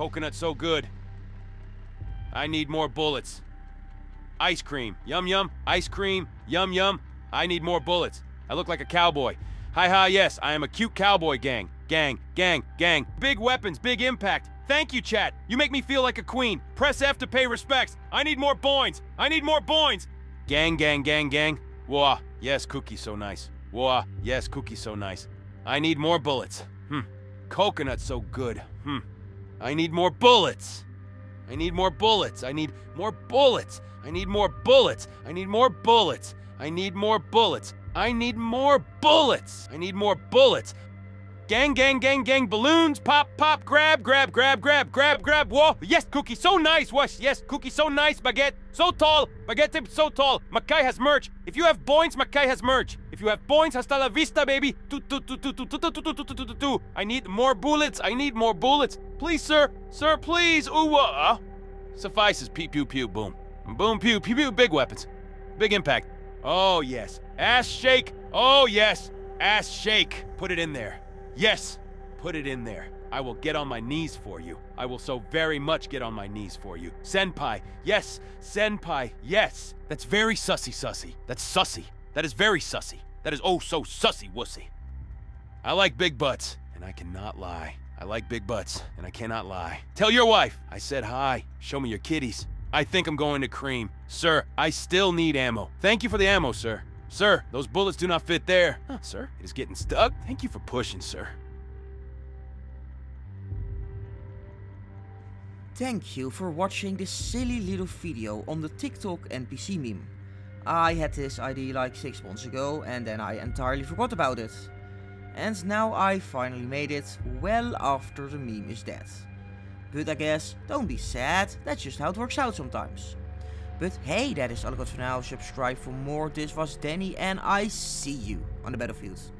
Coconut so good. I need more bullets. Ice cream, yum yum. Ice cream, yum yum. I need more bullets. I look like a cowboy. Hi hi, yes, I am a cute cowboy gang. Gang, gang, gang. Big weapons, big impact. Thank you, chat. You make me feel like a queen. Press F to pay respects. I need more boins. I need more boins. Gang, gang, gang, gang. Whoa, yes, cookie so nice. Whoa, yes, cookie so nice. I need more bullets. Coconut so good. I need more bullets. I need more bullets. I need more bullets. I need more bullets. I need more bullets. I need more bullets. I need more bullets. I need more bullets. Gang, gang, gang, gang, balloons, pop, pop, grab, grab, grab, grab, grab, grab, whoa, yes, cookie, so nice, wash, yes, cookie, so nice, baguette, so tall, baguette tip, so tall, Mackay has merch, if you have points, Mackay has merch, if you have points, hasta la vista, baby, I need more bullets, I need more bullets, please, sir, please, ooh, suffices, pew, pew, pew, boom, boom, pew, pew, pew, big weapons, big impact, oh, yes, ass shake, oh, yes, ass shake, put it in there. Yes, put it in there. I will get on my knees for you. I will so very much get on my knees for you. Senpai, yes. Senpai, yes. That's very sussy, sussy. That's sussy. That is very sussy. That is oh so sussy, wussy. I like big butts, and I cannot lie. I like big butts, and I cannot lie. Tell your wife, I said hi. Show me your kitties. I think I'm going to cream. Sir, I still need ammo. Thank you for the ammo, sir. Sir, those bullets do not fit there. Huh, sir, it is getting stuck. Thank you for pushing, sir. Thank you for watching this silly little video on the TikTok NPC meme. I had this idea like 6 months ago and then I entirely forgot about it. And now I finally made it well after the meme is dead. But I guess, don't be sad, that's just how it works out sometimes. But hey, that is all I got for now. Subscribe for more. This was Danny and I see you on the battlefield.